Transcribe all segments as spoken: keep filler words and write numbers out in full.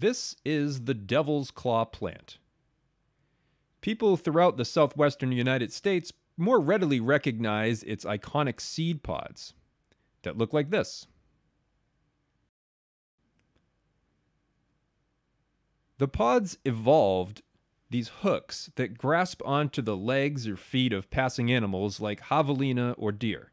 This is the Devil's Claw plant. People throughout the southwestern United States more readily recognize its iconic seed pods that look like this. The pods evolved these hooks that grasp onto the legs or feet of passing animals like javelina or deer.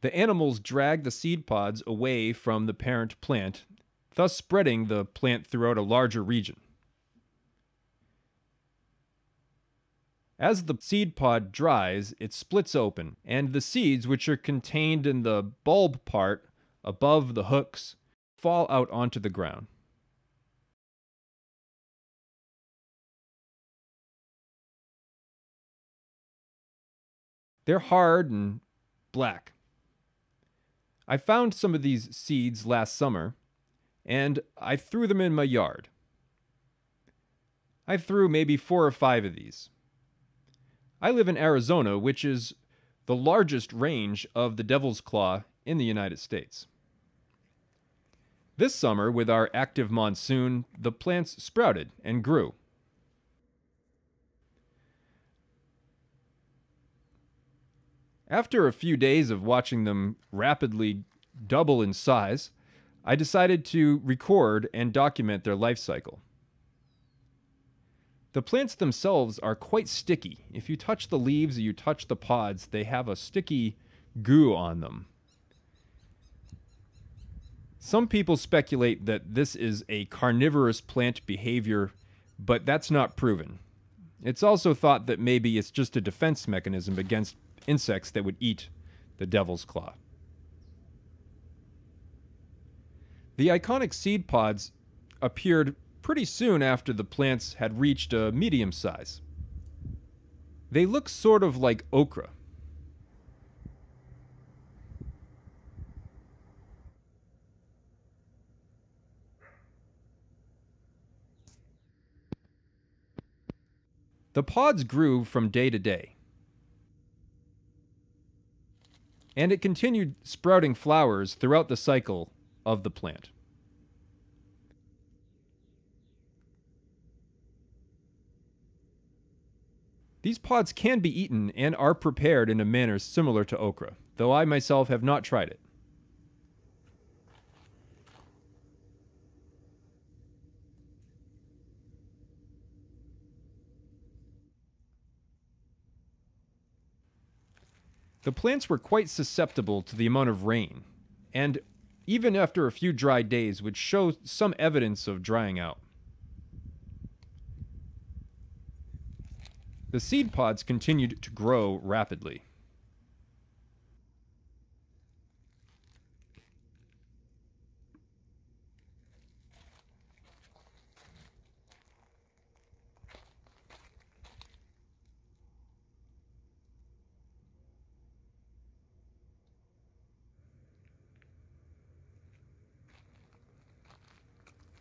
The animals drag the seed pods away from the parent plant, thus spreading the plant throughout a larger region. As the seed pod dries, it splits open, and the seeds, which are contained in the bulb part above the hooks, fall out onto the ground. They're hard and black. I found some of these seeds last summer, and I threw them in my yard. I threw maybe four or five of these. I live in Arizona, which is the largest range of the Devil's Claw in the United States. This summer, with our active monsoon, the plants sprouted and grew. After a few days of watching them rapidly double in size, I decided to record and document their life cycle. The plants themselves are quite sticky. If you touch the leaves or you touch the pods, they have a sticky goo on them. Some people speculate that this is a carnivorous plant behavior, but that's not proven. It's also thought that maybe it's just a defense mechanism against insects that would eat the Devil's Claw. The iconic seed pods appeared pretty soon after the plants had reached a medium size. They look sort of like okra. The pods grew from day to day, and it continued sprouting flowers throughout the cycle of the plant. These pods can be eaten and are prepared in a manner similar to okra, though I myself have not tried it. The plants were quite susceptible to the amount of rain, and even after a few dry days would show some evidence of drying out. The seed pods continued to grow rapidly.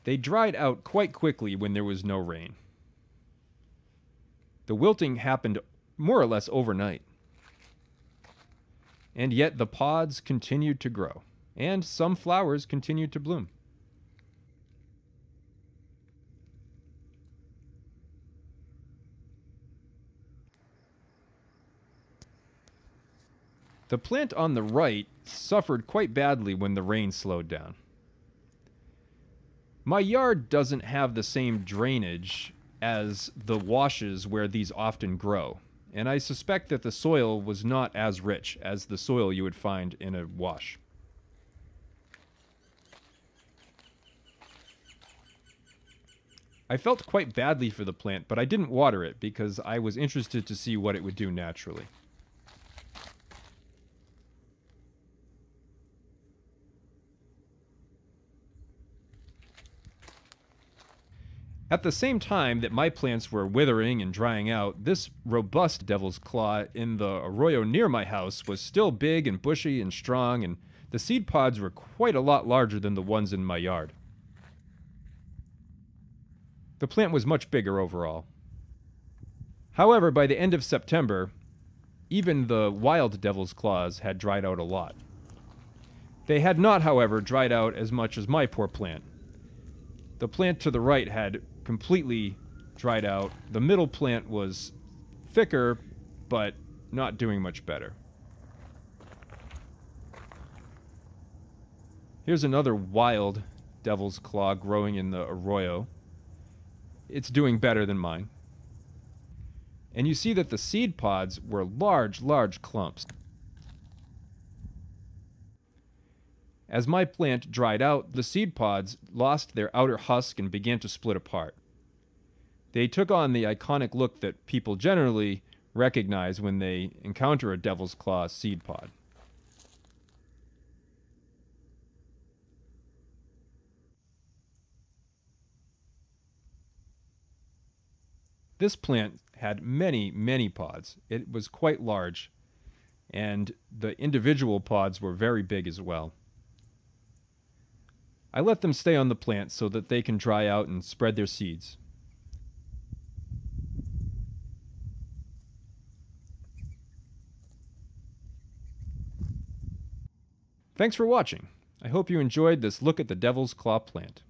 They dried out quite quickly when there was no rain. The wilting happened more or less overnight. And yet the pods continued to grow, and some flowers continued to bloom. The plant on the right suffered quite badly when the rain slowed down. My yard doesn't have the same drainage as the washes where these often grow, and I suspect that the soil was not as rich as the soil you would find in a wash. I felt quite badly for the plant, but I didn't water it because I was interested to see what it would do naturally. At the same time that my plants were withering and drying out, this robust Devil's Claw in the arroyo near my house was still big and bushy and strong, and the seed pods were quite a lot larger than the ones in my yard. The plant was much bigger overall. However, by the end of September, even the wild Devil's Claws had dried out a lot. They had not, however, dried out as much as my poor plant. The plant to the right had completely dried out. The middle plant was thicker, but not doing much better. Here's another wild devil's claw growing in the arroyo. It's doing better than mine. And you see that the seed pods were large, large clumps. As my plant dried out, the seed pods lost their outer husk and began to split apart. They took on the iconic look that people generally recognize when they encounter a devil's claw seed pod. This plant had many, many pods. It was quite large, and the individual pods were very big as well. I let them stay on the plant so that they can dry out and spread their seeds. Thanks for watching. I hope you enjoyed this look at the devil's claw plant.